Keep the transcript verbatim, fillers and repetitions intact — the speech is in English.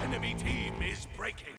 Enemy team is breaking.